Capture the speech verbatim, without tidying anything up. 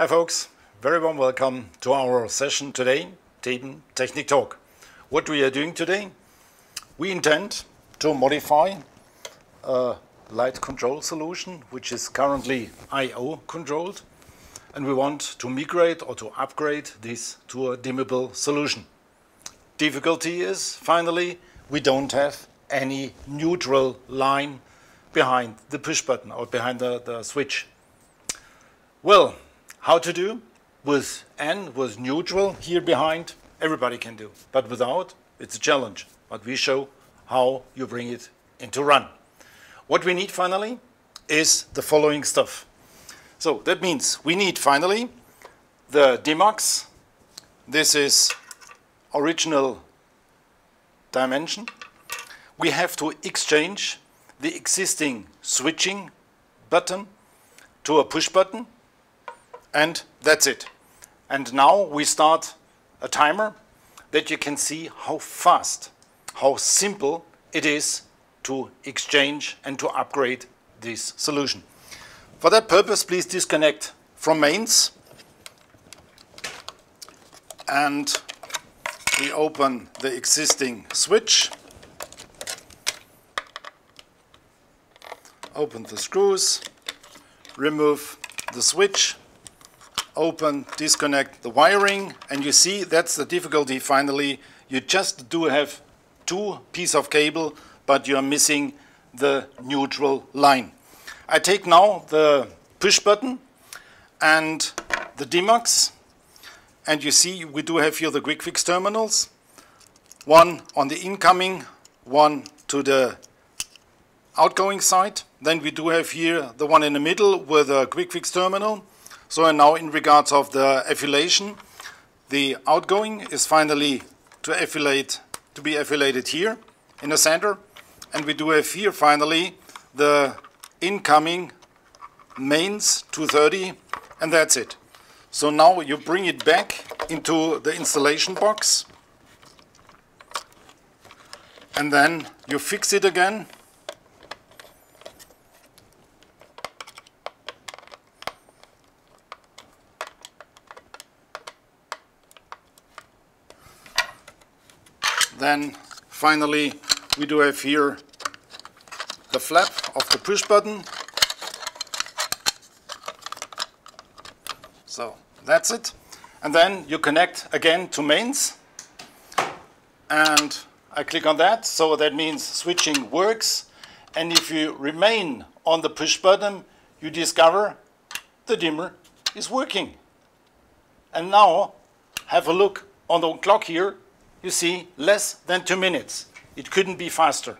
Hi folks, very warm welcome to our session today, Theben Technic Talk. What we are doing today? We intend to modify a light control solution, which is currently I O controlled, and we want to migrate or to upgrade this to a dimmable solution. Difficulty is, finally, we don't have any neutral line behind the push button or behind the, the switch. Well, how to do? With N, with neutral here behind, everybody can do. But without, it's a challenge. But we show how you bring it into run. What we need finally is the following stuff. So that means we need finally the DIMAX. This is original dimension. We have to exchange the existing switching button to a push button. And that's it. And now we start a timer that you can see how fast, how simple it is to exchange and to upgrade this solution. For that purpose, please disconnect from mains. And we open the existing switch. Open the screws. Remove the switch. Open, disconnect the wiring, and you see that's the difficulty finally. You just do have two pieces of cable, but you are missing the neutral line. I take now the push button and the DIMAX, and you see we do have here the quick fix terminals, one on the incoming, one to the outgoing side. Then we do have here the one in the middle with a quick fix terminal. So and now in regards of the affiliation, the outgoing is finally to affiliate, to be affiliated here in the center. And we do have here finally the incoming mains two thirty, and that's it. So now you bring it back into the installation box. And then you fix it again. Then finally we do have here the flap of the push button. So that's it. And then you connect again to mains. And I click on that. So that means switching works. And if you remain on the push button, you discover the dimmer is working. And now have a look on the clock here. You see, less than two minutes. It couldn't be faster.